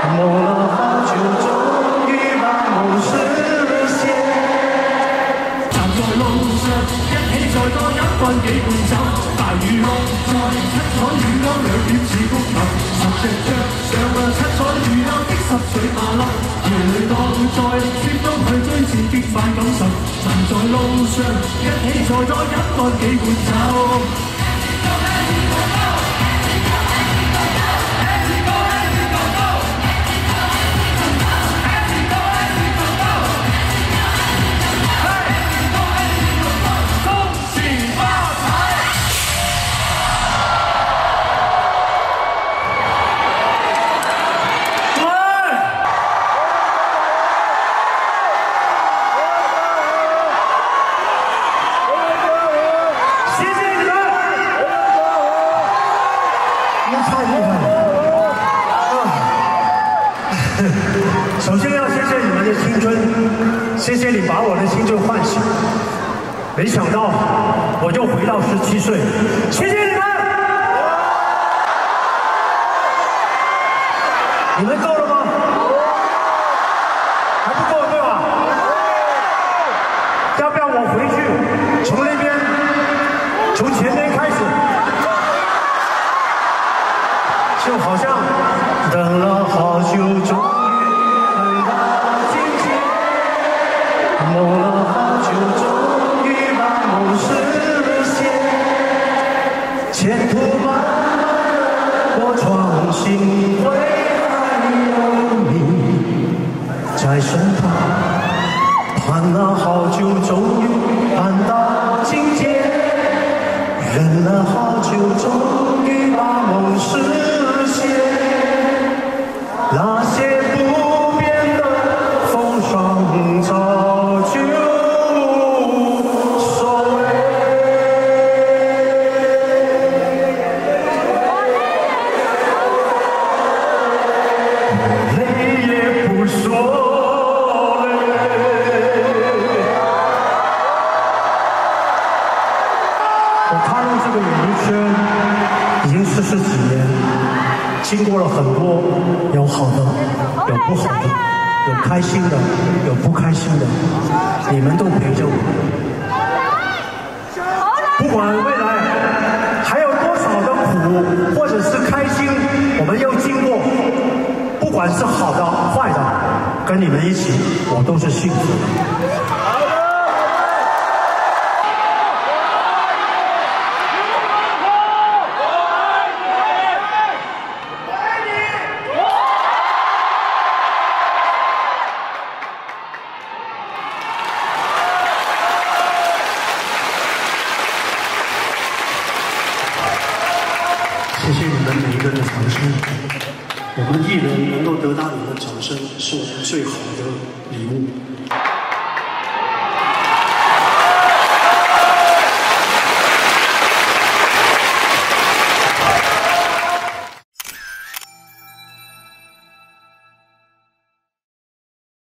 在路上，一起坐多一個幾罐酒。 首先要谢谢你们的青春，谢谢你把我的青春唤醒。没想到我就回到17岁，谢谢你们！你们够了吗？还不够对吧？要不要我回去从那边，从前面开始？就好像等了好久终。 心会还有你在身旁，盼了好久，终于盼到今天；忍了好久，终于把梦实现。那些不变的风霜，早就无所谓。40几年，经过了很多，有好的，有不好的，有开心的，有不开心的，你们都陪着我。不管未来还有多少的苦，或者是开心，我们又经过，不管是好的、坏的，跟你们一起，我都是幸福的。 我们艺人能够得到你们的掌声，是我们最好的礼物。